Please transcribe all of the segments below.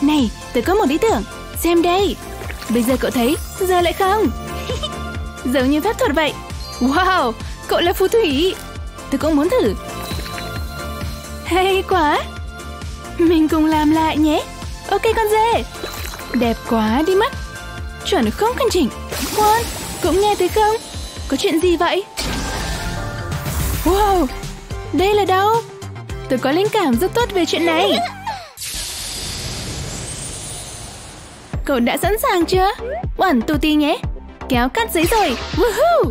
Này, tớ có một ý tưởng. Xem đây. Bây giờ cậu thấy, giờ lại không. Giống như phép thuật vậy. Wow, cậu là phù thủy. Tớ cũng muốn thử. Hay quá. Mình cùng làm lại nhé. Ok con dê. Đẹp quá đi mất. Chuẩn không căn chỉnh. Con, cũng nghe thấy không? Có chuyện gì vậy? Wow, đây là đâu? Tôi có linh cảm rất tốt về chuyện này. Cậu đã sẵn sàng chưa? Oản tù tì nhé. Kéo cắt giấy rồi. Woohoo!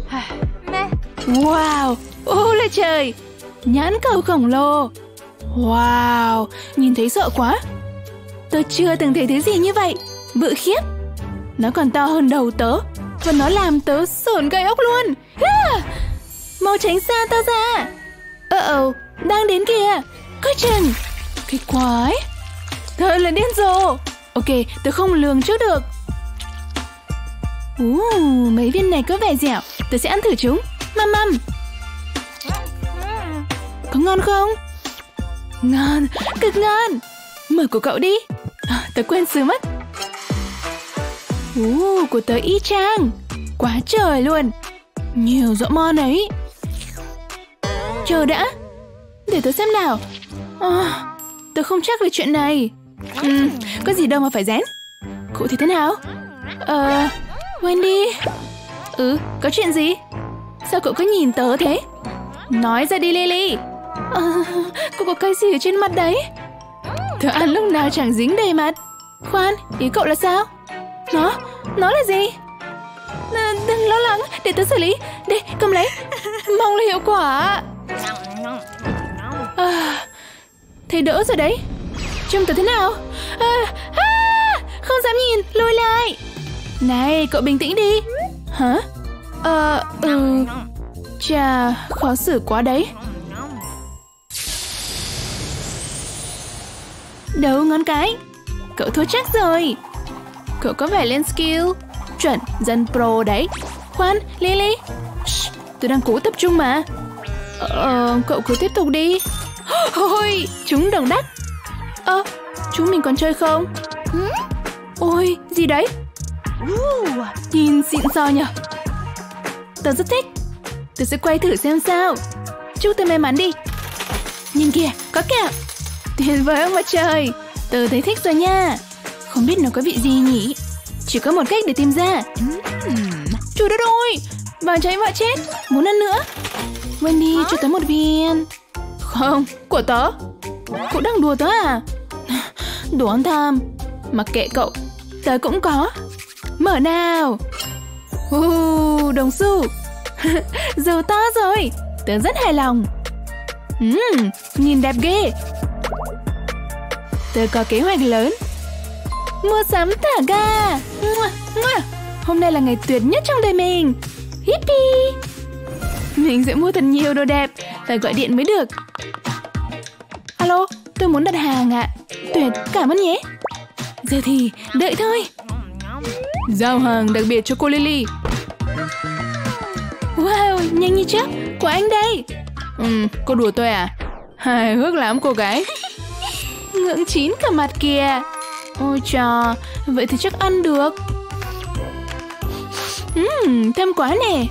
Wow, ô là trời. Nhãn cầu khổng lồ. Wow, nhìn thấy sợ quá. Tôi chưa từng thấy thứ gì như vậy. Bự khiếp. Nó còn to hơn đầu tớ. Và nó làm tớ sởn gai ốc luôn. Mau tránh xa tao ra. Đang đến kìa. Coi chừng. Cái quái. Thật là điên rồ. Ok, tớ không lường trước được. Mấy viên này có vẻ dẻo. Tớ sẽ ăn thử chúng. Măm. Có ngon không? Ngon, cực ngon. Mở của cậu đi. Tớ quên sứ mất. Của tớ y chang. Quá trời luôn. Nhiều dọ mon ấy. Chờ đã. Để tớ xem nào. Tớ không chắc về chuyện này. Có gì đâu mà phải rén. Cụ thì thế nào? Wendy. Có chuyện gì? Sao cậu cứ nhìn tớ thế? Nói ra đi Lily. Cô có cái gì ở trên mặt đấy? Tớ ăn lúc nào chẳng dính đầy mặt. Khoan, ý cậu là sao? Nó là gì? Đừng lo lắng, để tớ xử lý. Đây, cầm lấy. Mong là hiệu quả. Thấy đỡ rồi đấy. Trông tớ thế nào? Không dám nhìn, lùi lại. Này, cậu bình tĩnh đi. Hả? Chà, khó xử quá đấy. Đầu ngón cái. Cậu thua chắc rồi. Cậu có vẻ lên skill. Chuẩn, dân pro đấy. Khoan, Lily. Tôi đang cố tập trung mà. Cậu cứ tiếp tục đi. Ôi, chúng đồng đắc. Chúng mình còn chơi không? Ôi, gì đấy? Nhìn xịn sò nhở. Tớ rất thích. Tớ sẽ quay thử xem sao. Chúc tớ may mắn đi. Nhìn kìa, có kẹo. Tuyệt vời ông mặt trời. Tớ thấy thích rồi nha. Không biết nó có vị gì nhỉ? Chỉ có một cách để tìm ra. Trời đất ơi, bà cháy vợ chết. Muốn ăn nữa. Wendy cho tớ một viên. Không, của tớ. Cậu đang đùa tớ à? Đồ ăn tham. Mặc kệ cậu, tớ cũng có. Mở nào. Đồng xu. Giàu to rồi. Tớ rất hài lòng. Nhìn đẹp ghê. Tớ có kế hoạch lớn. Mua sắm thả ga. Hôm nay là ngày tuyệt nhất trong đời mình. Hippie. Mình sẽ mua thật nhiều đồ đẹp. Phải gọi điện mới được. Alo, tôi muốn đặt hàng ạ. Tuyệt, cảm ơn nhé. Giờ thì đợi thôi. Giao hàng đặc biệt cho cô Lily. Wow, nhanh như chớp. Của anh đây. Cô đùa tôi à? Hài hước lắm cô gái. Ngưỡng chín cả mặt kìa. Ôi trời, vậy thì chắc ăn được. Thơm quá nè.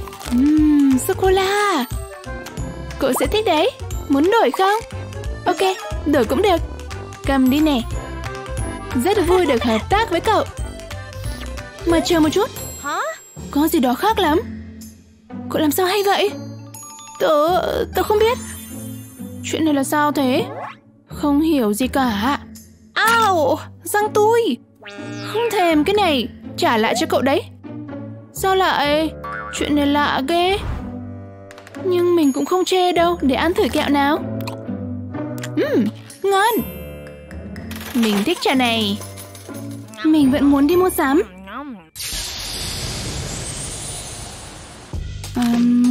Sô-cô-la. Cậu sẽ thích đấy. Muốn đổi không? Ok, đổi cũng được. Cầm đi nè. Rất vui được hợp tác với cậu. Mà chờ một chút. Có gì đó khác lắm. Cậu làm sao hay vậy? Tớ không biết. Chuyện này là sao thế? Không hiểu gì cả. Ao, răng tôi. Không thèm cái này. Trả lại cho cậu đấy. Sao lại? Chuyện này lạ ghê. Nhưng mình cũng không chê đâu. Để ăn thử kẹo nào. Ngon. Mình thích trà này. Mình vẫn muốn đi mua sắm.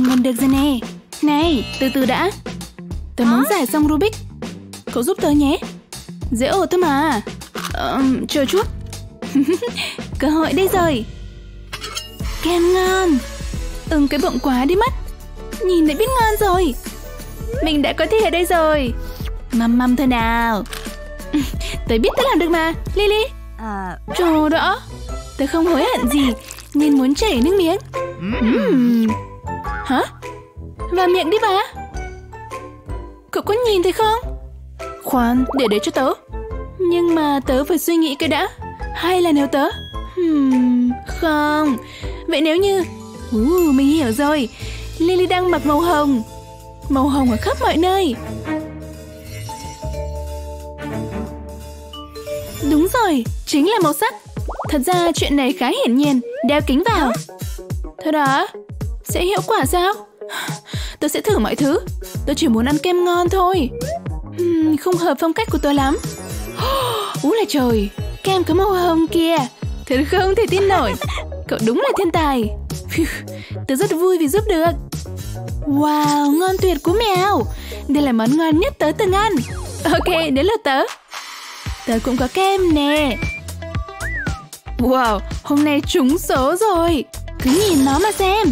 Mình được rồi nè. Này, từ từ đã. Tớ muốn giải xong Rubik. Cậu giúp tớ nhé. Dễ ổn thôi mà. Chờ chút. Cơ hội đây rồi. Kem ngon. Cái bụng quá đi mất. Nhìn đã biết ngon rồi. Mình đã có thể ở đây rồi. Măm măm thôi nào. Tớ biết tớ làm được mà, Lily. Trời đó, tớ không hối hận gì nên muốn chảy nước miếng. Hả? Vào miệng đi bà. Cậu có nhìn thấy không? Khoan, để đấy cho tớ. Nhưng mà tớ phải suy nghĩ cái đã. Hay là nếu tớ không. Vậy nếu như mình hiểu rồi. Lily đang mặc màu hồng. Màu hồng ở khắp mọi nơi. Đúng rồi, chính là màu sắc. Thật ra chuyện này khá hiển nhiên. Đeo kính vào. Thôi đó, sẽ hiệu quả sao? Tớ sẽ thử mọi thứ. Tớ chỉ muốn ăn kem ngon thôi. Không hợp phong cách của tớ lắm. Úi là trời, kem có màu hồng kìa. Thật không thể tin nổi. Cậu đúng là thiên tài. Tớ rất vui vì giúp được. Wow, ngon tuyệt của mèo. Đây là món ngon nhất tớ từng ăn. Ok, đến lượt tớ. Tớ cũng có kem nè. Wow, hôm nay trúng số rồi. Cứ nhìn nó mà xem.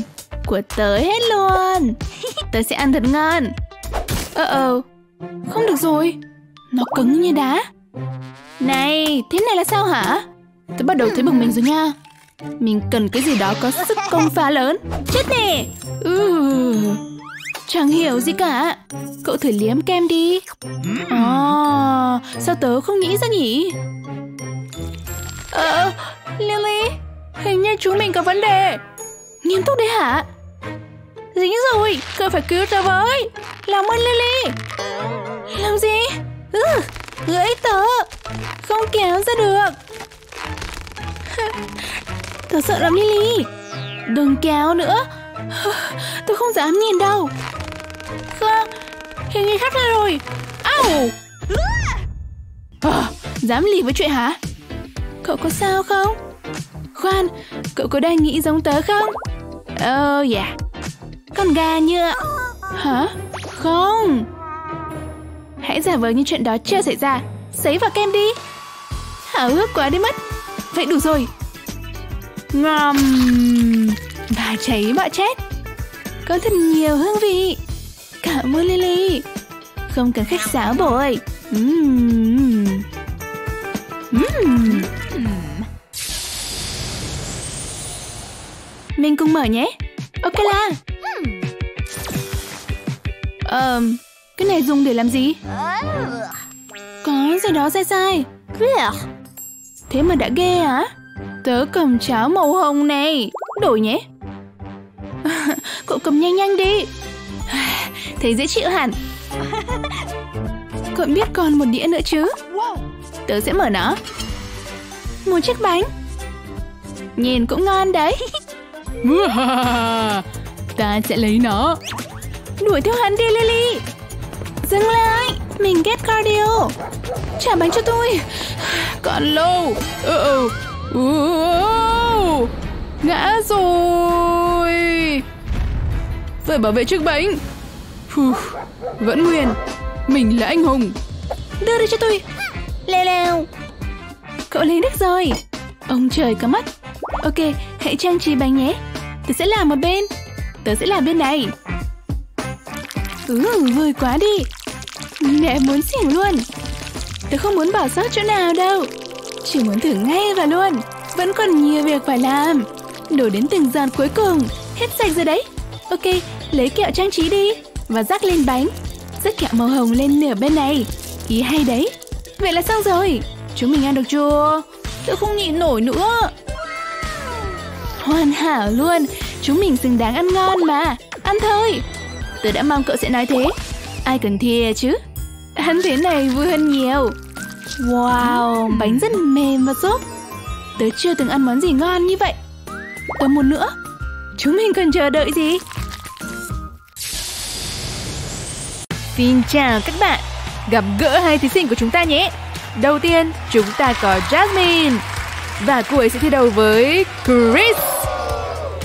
Của tớ hết luôn. Tớ sẽ ăn thật ngon. Không được rồi. Nó cứng như đá. Này, thế này là sao hả? Tớ bắt đầu thấy bực mình rồi nha. Mình cần cái gì đó có sức công phá lớn. Chết nè. Chẳng hiểu gì cả. Cậu thử liếm kem đi. Sao tớ không nghĩ ra nhỉ? Lily, hình như chúng mình có vấn đề. Nghiêm túc đấy hả? Dính rồi, cậu phải cứu tớ với. Làm ơn Lily. Làm gì? Gãy tớ. Không kéo ra được. Tớ sợ lắm Lily. Đừng kéo nữa. Tôi không dám nhìn đâu. Không, hình như khác ra rồi. Au. Dám lì với chuyện hả? Cậu có sao không? Khoan, cậu có đang nghĩ giống tớ không? Dạ. Con gà nhựa. Hả? Không. Hãy giả vờ như chuyện đó chưa xảy ra. Sấy vào kem đi. Háo hức quá đi mất. Vậy đủ rồi. Ngòm. Bà cháy bọ chết. Có thật nhiều hương vị. Cảm ơn Lily. Không cần khách sáo bội. Mình cùng mở nhé. Ok là. Cái này dùng để làm gì? Có gì đó sai sai. Thế mà đã ghê hả? Tớ cầm cháo màu hồng này. Đổi nhé. Cậu cầm nhanh nhanh đi. Thấy dễ chịu hẳn. Cậu biết còn một đĩa nữa chứ? Tớ sẽ mở nó. Một chiếc bánh. Nhìn cũng ngon đấy. Ta sẽ lấy nó. Đuổi theo hắn đi Lily. Dừng lại. Mình ghét cardio. Trả bánh cho tôi. Còn lâu. Ngã rồi. Phải bảo vệ chiếc bánh. Vẫn nguyên. Mình là anh hùng. Đưa đây cho tôi. Leo leo. Cậu lấy nước rồi. Ông trời có mắt. Ok, hãy trang trí bánh nhé. Tớ sẽ làm một bên. Tớ sẽ làm bên này. Vui quá đi. Mẹ muốn xỉu luôn. Tớ không muốn bỏ sót chỗ nào đâu. Chỉ muốn thử ngay và luôn. Vẫn còn nhiều việc phải làm. Đổ đến từng giọt cuối cùng. Hết sạch rồi đấy. Ok, lấy kẹo trang trí đi. Và rắc lên bánh. Rắc kẹo màu hồng lên nửa bên này. Ý hay đấy. Vậy là xong rồi. Chúng mình ăn được chưa? Tớ không nhịn nổi nữa. Hoàn hảo luôn. Chúng mình xứng đáng ăn ngon mà. Ăn thôi. Tớ đã mong cậu sẽ nói thế. Ai cần thìa chứ. Ăn thế này vui hơn nhiều. Wow, bánh rất mềm và xốp. Tớ chưa từng ăn món gì ngon như vậy. Tớ muốn nữa. Chúng mình còn chờ đợi gì? Xin chào các bạn. Gặp gỡ hai thí sinh của chúng ta nhé. Đầu tiên chúng ta có Jasmine. Và cô ấy sẽ thi đấu với Chris.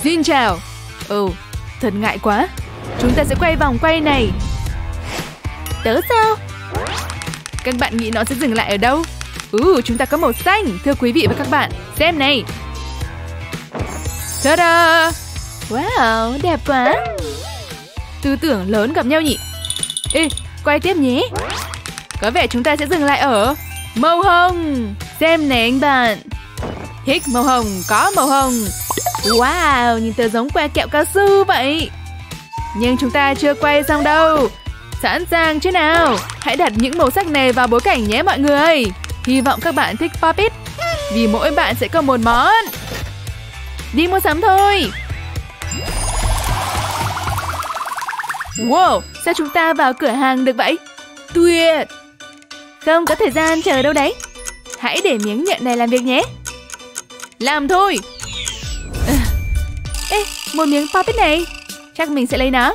Xin chào. Thật ngại quá. Chúng ta sẽ quay vòng quay này. Tớ sao? Các bạn nghĩ nó sẽ dừng lại ở đâu? Chúng ta có màu xanh. Thưa quý vị và các bạn, xem này. Ta-da! Wow, đẹp quá. Tư tưởng lớn gặp nhau nhỉ? Quay tiếp nhé. Có vẻ chúng ta sẽ dừng lại ở Màu hồng. Xem nè anh bạn. Thích màu hồng, có màu hồng. Wow, nhìn tớ giống que kẹo cao su vậy. Nhưng chúng ta chưa quay xong đâu. Sẵn sàng chứ nào. Hãy đặt những màu sắc này vào bối cảnh nhé mọi người. Hy vọng các bạn thích Pop It. Vì mỗi bạn sẽ có một món. Đi mua sắm thôi. Wow, sao chúng ta vào cửa hàng được vậy? Tuyệt. Không có thời gian chờ đâu đấy. Hãy để miếng nhện này làm việc nhé. Làm thôi. Ê, một miếng Pop It này. Chắc mình sẽ lấy nó.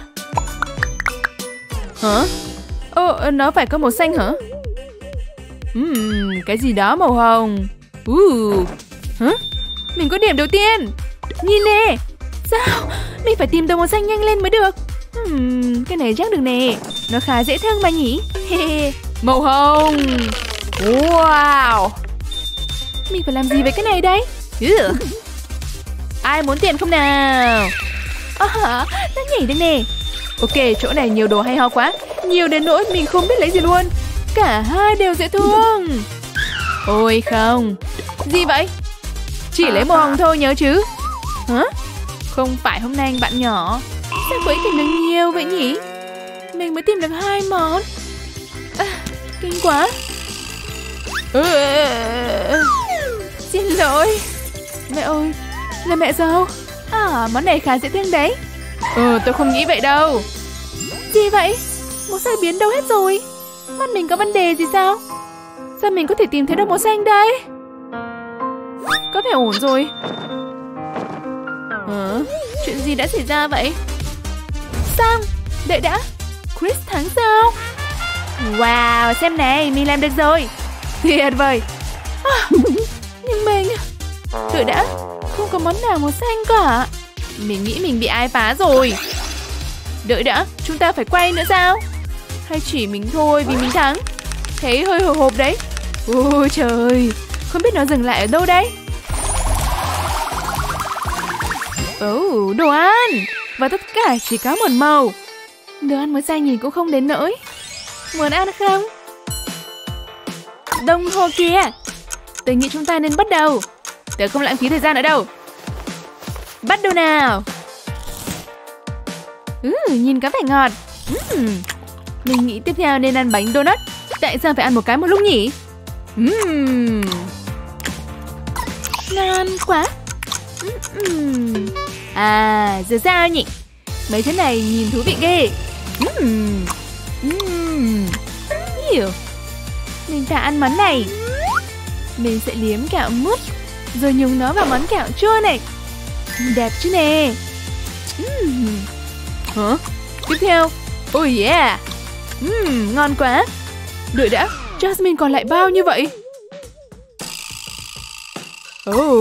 Hả? Ồ, nó phải có màu xanh hả? Cái gì đó màu hồng. Hả? Mình có điểm đầu tiên. Nhìn nè. Sao? Mình phải tìm đồ màu xanh nhanh lên mới được. Cái này chắc được nè. Nó khá dễ thương mà nhỉ. Màu hồng. Wow. Mình phải làm gì với cái này đây? Ai muốn tiền không nào? Nó nhảy đây nè. Ok, chỗ này nhiều đồ hay ho quá. Nhiều đến nỗi mình không biết lấy gì luôn. Cả hai đều dễ thương. Ôi không. Gì vậy? Chỉ lấy màu hồng thôi nhớ chứ. Hả? Không phải hôm nay anh bạn nhỏ. Sao mới tìm được nhiều vậy nhỉ? Mình mới tìm được 2 món. Kinh quá. Xin lỗi. Mẹ ơi, là mẹ dâu. Món này khá dễ thương đấy. Tôi không nghĩ vậy đâu. Gì vậy? Màu xanh biến đâu hết rồi? Mắt mình có vấn đề gì sao? Sao mình có thể tìm thấy được màu xanh đây? Có thể ổn rồi. Chuyện gì đã xảy ra vậy? Xong, đợi đã. Chris thắng sao? Wow, xem này, mình làm được rồi. Tuyệt vời. Nhưng mình... Đợi đã, không có món nào màu xanh cả. Mình nghĩ mình bị ai phá rồi. Đợi đã, chúng ta phải quay nữa sao? Hay chỉ mình thôi vì mình thắng? Thấy hơi hồi hộp đấy. Ôi trời, không biết nó dừng lại ở đâu đấy. Đồ ăn. Và tất cả chỉ có một màu. Đồ ăn mới xanh nhìn cũng không đến nỗi. Muốn ăn không? Đồng hồ kia. Tôi nghĩ chúng ta nên bắt đầu. Tớ không lãng phí thời gian nữa đâu. Bắt đầu nào. Nhìn có vẻ ngọt. Mình nghĩ tiếp theo nên ăn bánh donut. Tại sao phải ăn một cái một lúc nhỉ? Ngon quá. Giờ sao nhỉ? Mấy thứ này nhìn thú vị ghê. Mình thà ăn món này. Mình sẽ liếm kẹo mút rồi nhúng nó vào món kẹo chua này. Đẹp chứ nè. Hả? Tiếp theo. Oh yeah. Ngon quá. Đợi đã, Jasmine còn lại bao nhiêu vậy?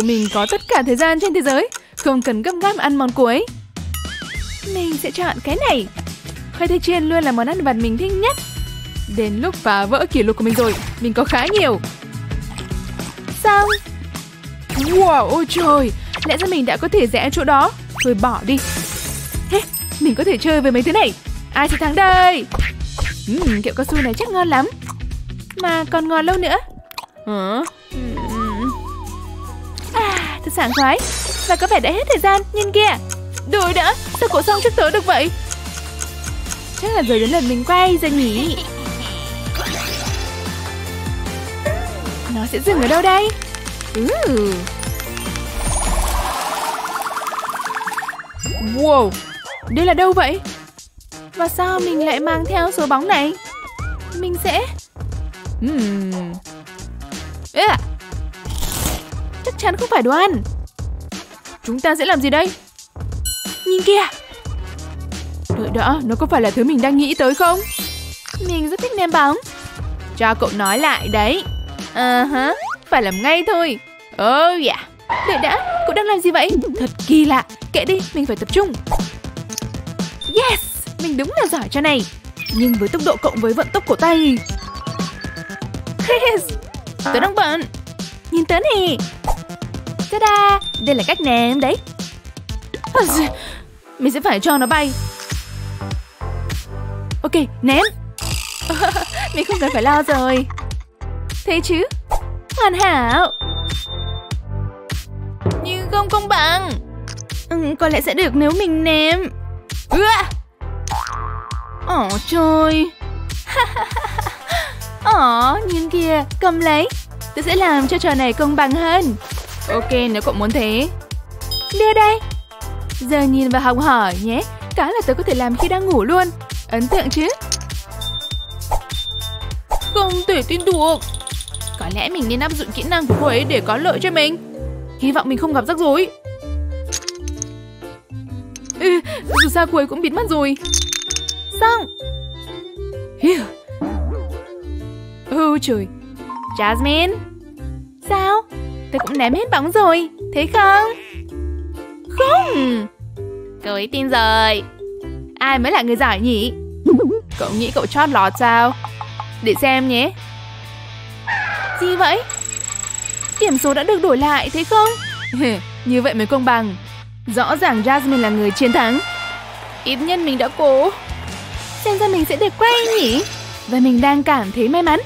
Mình có tất cả thời gian trên thế giới. Không cần gấp gáp ăn món cuối. Mình sẽ chọn cái này. Khoai tây chiên luôn là món ăn vặt mình thích nhất. Đến lúc phá vỡ kỷ lục của mình rồi. Mình có khá nhiều. Xong. Wow, ôi trời. Lẽ ra mình đã có thể rẽ chỗ đó. Rồi bỏ đi. Mình có thể chơi với mấy thứ này. Ai sẽ thắng đây? Kẹo cao su này chắc ngon lắm. Mà còn ngon lâu nữa. Thật sảng khoái. Và có vẻ đã hết thời gian. Nhìn kìa. Đôi đã. Sao cậu xong trước tớ được vậy? Chắc là giờ đến lần mình quay rồi nhỉ. Nó sẽ dừng ở đâu đây? Wow. Đây là đâu vậy? Và sao mình lại mang theo số bóng này? Mình sẽ... Chắc chắn không phải đồ ăn. Chúng ta sẽ làm gì đây? Nhìn kìa. Đợi đó, nó có phải là thứ mình đang nghĩ tới không? Mình rất thích ném bóng. Cho cậu nói lại đấy. Phải làm ngay thôi. Đợi đã, cậu đang làm gì vậy? Thật kỳ lạ. Kệ đi, mình phải tập trung. Yes, mình đúng là giỏi cho này. Nhưng với tốc độ cộng với vận tốc của tay. Yes, tớ đang bận. Nhìn tớ nè. Ta-da, đây là cách ném đấy. Mình sẽ phải cho nó bay. Ok, ném. Mình không cần phải lo rồi. Thế chứ? Hoàn hảo! Nhưng không công bằng! Có lẽ sẽ được nếu mình ném. Ồ trời! Ồ, nhìn kìa! Cầm lấy! Tôi sẽ làm cho trò này công bằng hơn. Ok, nếu cậu muốn thế. Đưa đây! Giờ nhìn và học hỏi nhé! Cái là tôi có thể làm khi đang ngủ luôn. Ấn tượng chứ? Không thể tin được! Có lẽ mình nên áp dụng kỹ năng của cô ấy để có lợi cho mình. Hy vọng mình không gặp rắc rối. Dù sao cô ấy cũng bịt mắt rồi. Xong! Trời! Jasmine! Sao? Tôi cũng ném hết bóng rồi. Thấy không? Không! Cậu ấy tin rồi. Ai mới là người giỏi nhỉ? Cậu nghĩ cậu chót lọt sao? Để xem nhé. Gì vậy? Điểm số đã được đổi lại, thấy không? Như vậy mới công bằng. Rõ ràng Jasmine là người chiến thắng. Ít nhất mình đã cố. Xem ra mình sẽ được quay nhỉ? Và mình đang cảm thấy may mắn.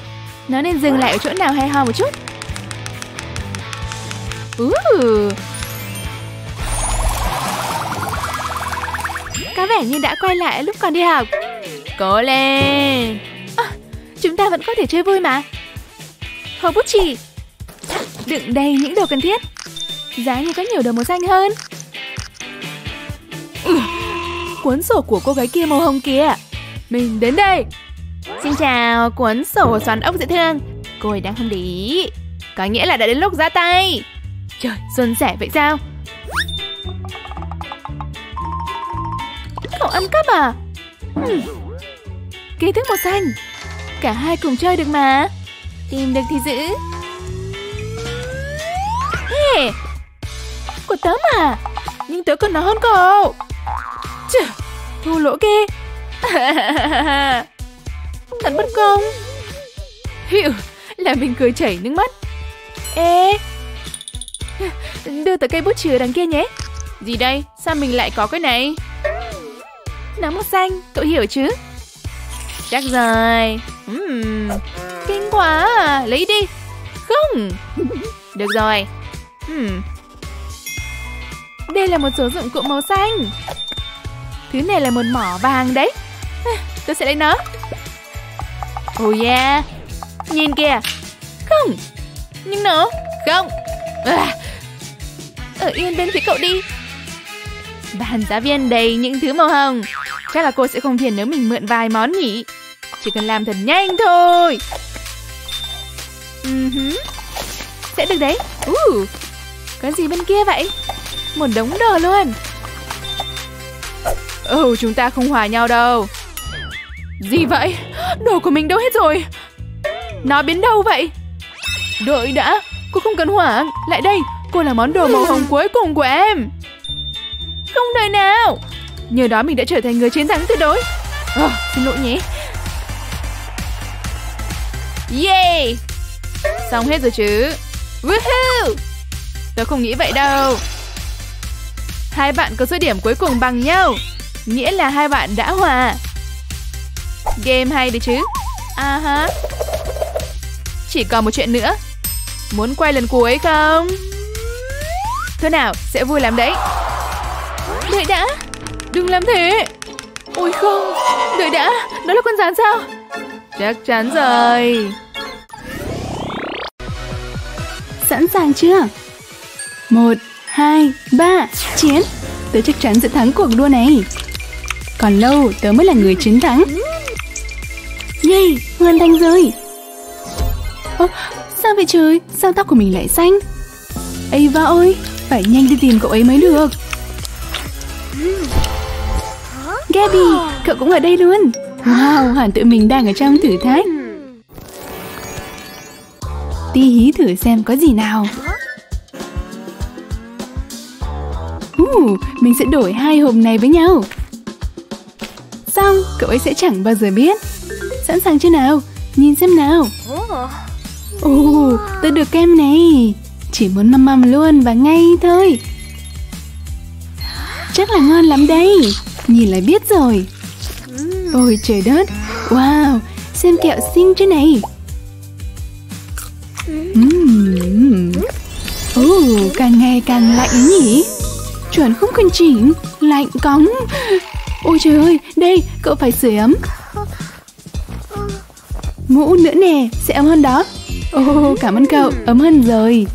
Nó nên dừng lại ở chỗ nào hay ho một chút. Có vẻ như đã quay lại lúc còn đi học. Cố lên! Chúng ta vẫn có thể chơi vui mà. Hồ bút chì. Đựng đầy những đồ cần thiết. Giá như có nhiều đồ màu xanh hơn. Cuốn sổ của cô gái kia màu hồng kìa. Mình đến đây. Xin chào, cuốn sổ xoắn ốc dễ thương. Cô ấy đang không để ý. Có nghĩa là đã đến lúc ra tay. Trời, xuân sẻ vậy sao? Cậu ăn cắp à? Ký thức màu xanh. Cả hai cùng chơi được mà. Tìm được thì giữ. Của tớ mà. Nhưng tớ còn nó hơn cậu. Trời, thua lỗ ghê. Thật bất công. Là mình cười chảy nước mắt. Đưa tớ cây bút chì đằng kia nhé. Gì đây? Sao mình lại có cái này? Nó màu xanh, cậu hiểu chứ? Chắc rồi. Kinh quá à. Lấy đi. Không. Được rồi. Đây là một số dụng cụ màu xanh. Thứ này là một mỏ vàng đấy. Tôi sẽ lấy nó. Oh yeah. Nhìn kìa. Không. Nhưng nó. Không. Ở yên bên phía cậu đi. Bàn giáo viên đầy những thứ màu hồng. Chắc là cô sẽ không phiền nếu mình mượn vài món nhỉ. Chỉ cần làm thật nhanh thôi. Sẽ được đấy. Có gì bên kia vậy? Một đống đồ luôn. Chúng ta không hòa nhau đâu. Gì vậy? Đồ của mình đâu hết rồi? Nó biến đâu vậy? Đợi đã. Cô không cần hoảng. Lại đây. Cô là món đồ màu hồng cuối cùng của em. Không đời nào. Nhờ đó mình đã trở thành người chiến thắng tuyệt đối. Xin lỗi nhé. Yeah. Xong hết rồi chứ? Woohoo. Tớ không nghĩ vậy đâu. Hai bạn có số điểm cuối cùng bằng nhau. Nghĩa là hai bạn đã hòa. Game hay đấy chứ? Chỉ còn một chuyện nữa. Muốn quay lần cuối không? Thôi nào, sẽ vui lắm đấy. Đợi đã. Đừng làm thế. Ôi không. Đợi đã. Đó là con rắn sao? Chắc chắn rồi. Sẵn sàng chưa? 1, 2, 3, chiến. Tớ chắc chắn sẽ thắng cuộc đua này. Còn lâu tớ mới là người chiến thắng. Yay, hoàn thành rồi. Sao vậy trời? Sao tóc của mình lại xanh? Ava ơi, phải nhanh đi tìm cậu ấy mới được. Gabby, cậu cũng ở đây luôn. Wow, hẳn tụi mình đang ở trong thử thách. Tí hí thử xem có gì nào. Mình sẽ đổi hai hộp này với nhau. Xong, cậu ấy sẽ chẳng bao giờ biết. Sẵn sàng chưa nào? Nhìn xem nào. Tôi được kem này. Chỉ muốn măm măm luôn và ngay thôi. Chắc là ngon lắm đây. Nhìn là biết rồi. Ôi trời đất. Wow, xem kẹo xinh chứ này. Càng ngày càng lạnh nhỉ. Chuẩn không cần chỉnh, lạnh cóng. Ôi trời ơi, đây, cậu phải sưởi ấm. Mũ nữa nè, sẽ ấm hơn đó. Ồ, cảm ơn cậu, ấm hơn rồi.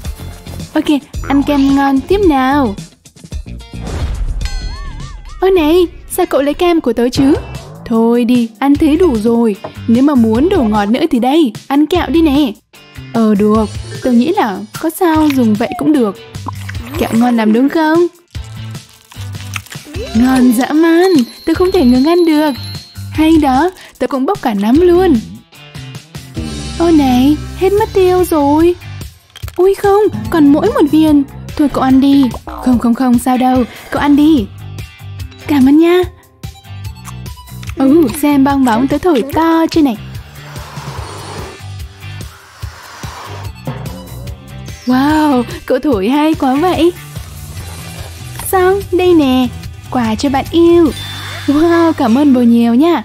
Ok, ăn kem ngon tiếp nào. Ôi này, sao cậu lấy kem của tớ chứ? Thôi đi, ăn thế đủ rồi. Nếu mà muốn đồ ngọt nữa thì đây, ăn kẹo đi nè. Được, tớ nghĩ là có sao dùng vậy cũng được. Kẹo ngon lắm đúng không? Ngon dã man, tớ không thể ngừng ăn được. Hay đó, tớ cũng bóc cả nắm luôn. Ôi này, hết mất tiêu rồi. Ui không, còn mỗi một viên. Thôi cậu ăn đi. Không, sao đâu, cậu ăn đi. Cảm ơn nha. Xem bong bóng tớ thổi to trên này. Wow, cậu thổi hay quá vậy. Xong, đây nè, quà cho bạn yêu. Wow, cảm ơn bồ nhiều nha.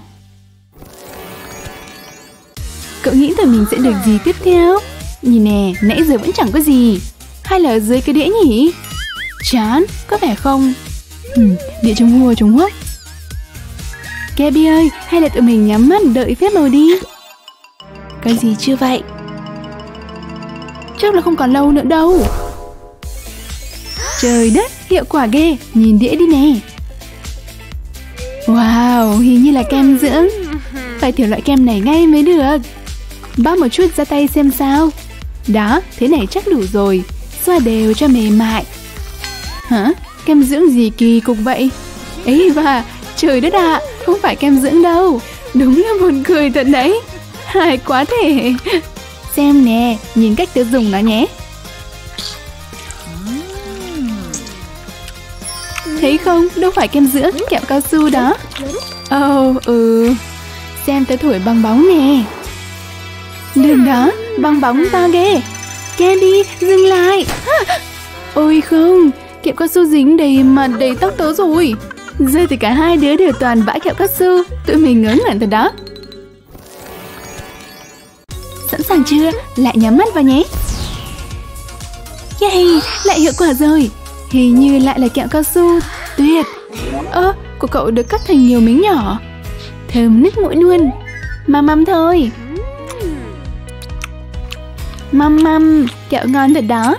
Cậu nghĩ là mình sẽ được gì tiếp theo? Nhìn nè, nãy giờ vẫn chẳng có gì. Hay là dưới cái đĩa nhỉ? Chán, có vẻ không. Đĩa chống hùa chống hút. Gabi ơi, hay là tụi mình nhắm mắt đợi phép màu đi. Cái gì chưa vậy? Chắc là không còn lâu nữa đâu. Trời đất, hiệu quả ghê. Nhìn đĩa đi nè. Wow, hình như là kem dưỡng. Phải thử loại kem này ngay mới được. Bóp một chút ra tay xem sao. Đó, thế này chắc đủ rồi. Xoa đều cho mềm mại. Hả? Kem dưỡng gì kỳ cục vậy? Ấy và trời đất ạ, không phải kem dưỡng đâu. Đúng là buồn cười thật đấy. Hài quá thể. Xem nè, nhìn cách tớ dùng nó nhé. Thấy không, đâu phải kem dưỡng, kẹo cao su đó. Xem tớ thổi bong bóng nè. Đừng đó, bong bóng to ghê. Candy, dừng lại. Ôi không, kẹo cao su dính đầy mặt đầy tóc tớ rồi. Giờ thì cả hai đứa đều toàn vã kẹo cao su. Tụi mình ngớ ngẩn thật đó. Sẵn sàng chưa? Lại nhắm mắt vào nhé. Yay, lại hiệu quả rồi. Hình như lại là kẹo cao su. Tuyệt. Của cậu được cắt thành nhiều miếng nhỏ. Thơm nứt mũi luôn. Măm thôi. Măm, kẹo ngon thật đó.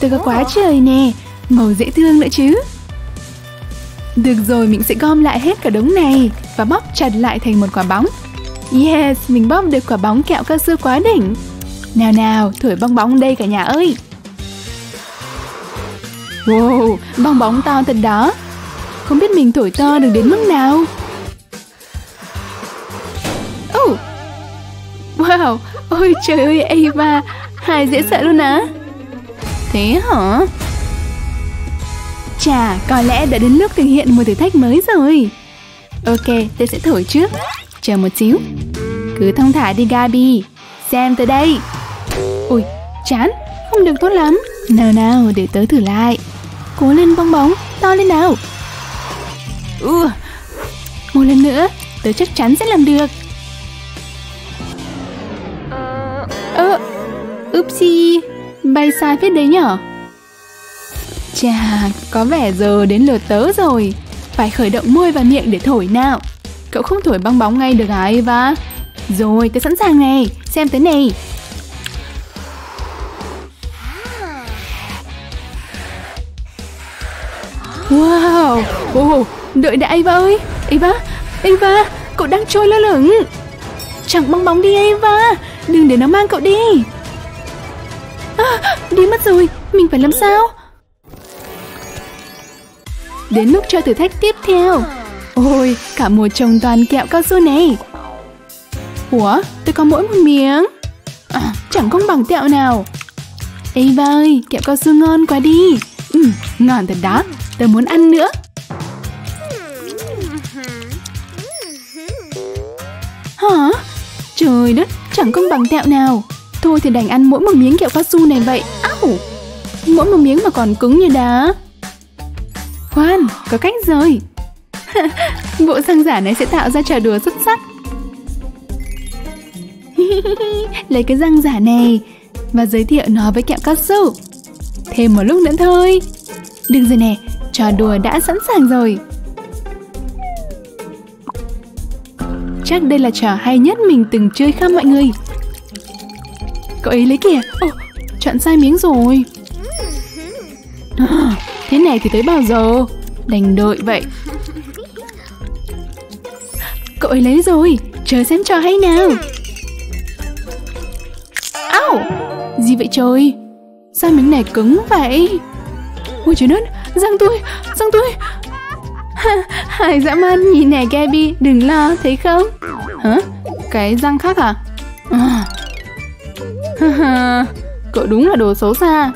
Tôi có quá trời nè. Màu dễ thương nữa chứ. Được rồi, mình sẽ gom lại hết cả đống này và bóp chặt lại thành một quả bóng. Yes, mình bóp được quả bóng kẹo cao su quá đỉnh. Nào nào, thổi bong bóng đây cả nhà ơi. Wow, bong bóng to thật đó. Không biết mình thổi to được đến mức nào. Wow, ôi trời ơi Ava, hài dễ sợ luôn á. Thế hả? Chà, có lẽ đã đến lúc thực hiện một thử thách mới rồi. Ok, tôi sẽ thổi trước. Chờ một xíu. Cứ thong thả đi Gabi. Xem tới đây. Ui, chán, không được tốt lắm. Nào, để tớ thử lại. Cố lên bong bóng, to lên nào. Một lần nữa, tớ chắc chắn sẽ làm được. Oopsie, bay sai phết đấy nhở. Chà, có vẻ giờ đến lượt tớ rồi. Phải khởi động môi và miệng để thổi nào. Cậu không thổi bong bóng ngay được hả Eva? Rồi, tớ sẵn sàng này, xem tới này. Wow, đợi đã Eva ơi. Eva, cậu đang trôi lơ lửng. Chẳng bong bóng đi Eva, đừng để nó mang cậu đi. Đi mất rồi, mình phải làm sao? Đến lúc cho thử thách tiếp theo. Ôi, cả một chồng toàn kẹo cao su này. Ủa, tôi có mỗi một miếng. Chẳng công bằng tẹo nào. Eva ơi, kẹo cao su ngon quá đi. Ngon thật đó, tôi muốn ăn nữa. Hả? Trời đất, chẳng công bằng tẹo nào. Thôi thì đành ăn mỗi một miếng kẹo cao su này vậy. Mỗi một miếng mà còn cứng như đá. Khoan, có cách rồi. Bộ răng giả này sẽ tạo ra trò đùa xuất sắc. Lấy cái răng giả này và giới thiệu nó với kẹo cao su. Thêm một lúc nữa thôi. Được rồi nè, trò đùa đã sẵn sàng rồi. Chắc đây là trò hay nhất mình từng chơi khăm mọi người. Cậu ấy lấy kìa. Ồ, chọn sai miếng rồi. Thế này thì tới bao giờ? Đành đợi vậy. Cậu ấy lấy rồi, chờ xem trò hay nào. Au! Gì vậy trời? Sao miếng này cứng vậy? Ôi trời đất, răng tôi. Hải dã man nhìn nè Gabi, đừng lo, thấy không? Hả? Cái răng khác à? Cậu đúng là đồ xấu xa.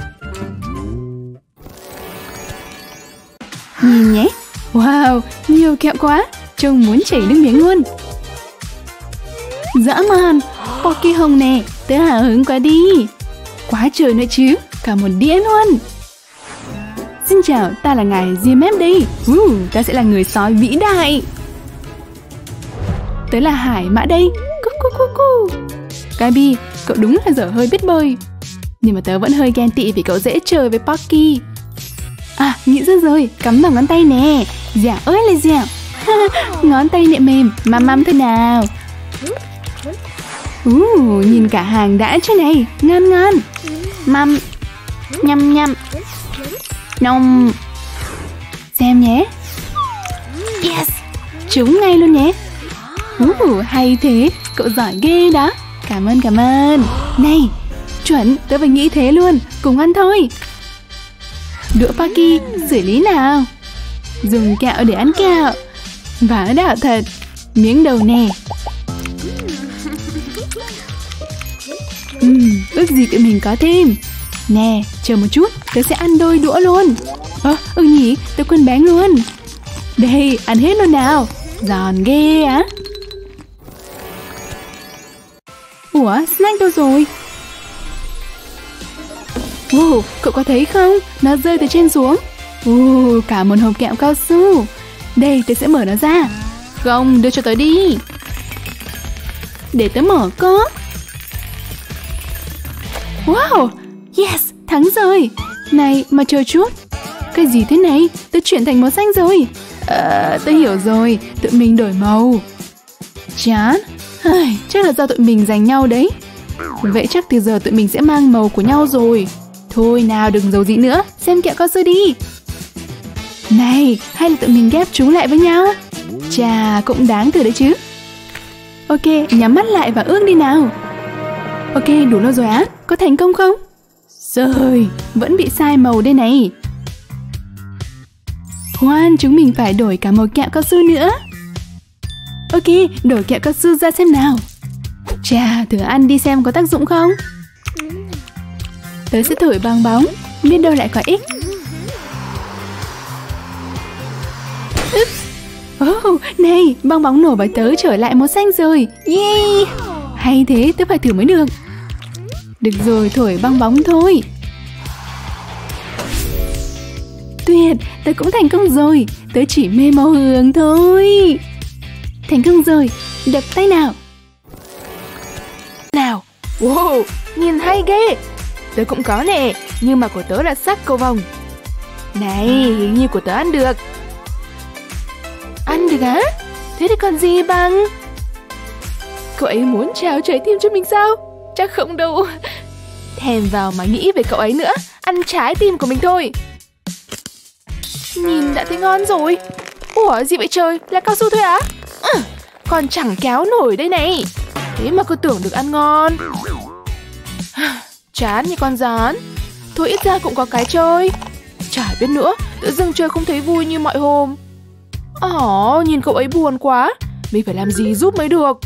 Nhìn nhé, wow, nhiều kẹo quá, trông muốn chảy nước miếng luôn. Dã man, Pocky Hồng nè, tớ hào hứng quá đi. Quá trời nữa chứ, cả một đĩa luôn. Xin chào, ta là ngài GMF đây. Ta sẽ là người sói vĩ đại. Tớ là Hải Mã đây. Gabi, cậu đúng là dở hơi biết bơi. Nhưng mà tớ vẫn hơi ghen tị vì cậu dễ chơi với Pocky. À, nghĩ ra rồi, cắm vào ngón tay nè. Dẻo ơi là dẻo. Ngón tay nệm mềm, măm thôi nào. Nhìn cả hàng đã chứ này, ngon. Măm, nhăm. Nông. Xem nhé. Yes, trúng ngay luôn nhé. Hay thế, cậu giỏi ghê đó. Cảm ơn. Này, chuẩn, tớ phải nghĩ thế luôn, cùng ăn thôi. Đũa Pocky, xử lý nào. Dùng kẹo để ăn kẹo. Vả đạo thật. Miếng đầu nè. Ước gì tụi mình có thêm. Nè, chờ một chút, tớ sẽ ăn đôi đũa luôn. Nhỉ, tớ quên bánh luôn. Đây, ăn hết luôn nào. Giòn ghê á. Ủa, snack đâu rồi? Cậu có thấy không? Nó rơi từ trên xuống. Cả một hộp kẹo cao su. Đây, tớ sẽ mở nó ra. Không, đưa cho tớ đi. Để tớ mở có. Wow, yes, thắng rồi. Này, mà chờ chút. Cái gì thế này? Tớ chuyển thành màu xanh rồi. Tớ hiểu rồi, tụi mình đổi màu. Chán. Chắc là do tụi mình giành nhau đấy. Vậy chắc từ giờ tụi mình sẽ mang màu của nhau rồi. Thôi nào, đừng giấu gì nữa, xem kẹo cao su đi. Này, hay là tụi mình ghép chúng lại với nhau? Chà, cũng đáng từ đấy chứ. Ok, nhắm mắt lại và ước đi nào. Ok, đủ lâu rồi á, có thành công không? Rồi, vẫn bị sai màu đây này. Khoan, chúng mình phải đổi cả màu kẹo cao su nữa. Ok, đổi kẹo cao su ra xem nào. Chà, thử ăn đi xem có tác dụng không. Tớ sẽ thổi bằng bóng, biết đâu lại có ích. Này, bong bóng nổ vào tớ trở lại màu xanh rồi. Yay! Hay thế, tớ phải thử mới được. Được rồi, thổi bong bóng thôi. Tuyệt, tớ cũng thành công rồi. Tớ chỉ mê màu hường thôi. Thành công rồi, đập tay nào. Nào, wow, nhìn hay ghê. Tớ cũng có nè, nhưng mà của tớ là sắc cầu vồng. Này, hình như của tớ ăn được. Ăn được á? Thế thì còn gì bằng? Cậu ấy muốn trao trái tim cho mình sao? Chắc không đâu. Thèm vào mà nghĩ về cậu ấy nữa. Ăn trái tim của mình thôi. Nhìn đã thấy ngon rồi. Ủa, gì vậy trời? Là cao su thôi á? Còn chẳng kéo nổi đây này. Thế mà cô tưởng được ăn ngon. Chán như con rán. Thôi ít ra cũng có cái chơi. Chả biết nữa, tự dưng chơi không thấy vui như mọi hôm. Nhìn cậu ấy buồn quá. Mình phải làm gì giúp mới được.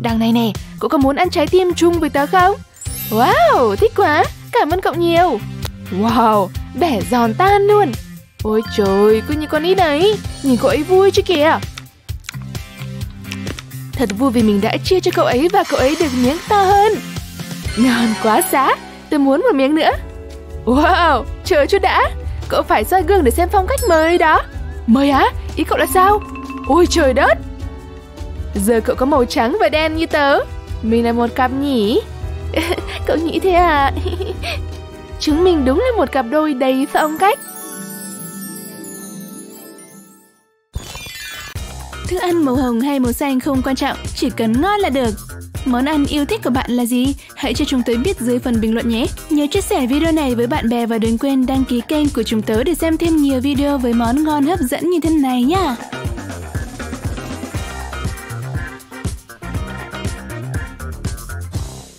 Đằng này nè, cậu có muốn ăn trái tim chung với tớ không? Wow, thích quá, cảm ơn cậu nhiều. Wow, bẻ giòn tan luôn. Ôi trời, cứ như con ít đấy. Nhìn cậu ấy vui chứ kìa. Thật vui vì mình đã chia cho cậu ấy và cậu ấy được miếng to hơn. Ngon quá xá, tôi muốn một miếng nữa. Wow, chờ chút đã. Cậu phải soi gương để xem phong cách mới đó. Mới á? Ý cậu là sao? Ôi trời đất. Giờ cậu có màu trắng và đen như tớ. Mình là một cặp nhỉ? Cậu nghĩ thế à? Chúng mình đúng là một cặp đôi đầy phong cách. Thức ăn màu hồng hay màu xanh không quan trọng, chỉ cần ngon là được. Món ăn yêu thích của bạn là gì? Hãy cho chúng tớ biết dưới phần bình luận nhé. Nhớ chia sẻ video này với bạn bè và đừng quên đăng ký kênh của chúng tớ để xem thêm nhiều video với món ngon hấp dẫn như thế này nhá.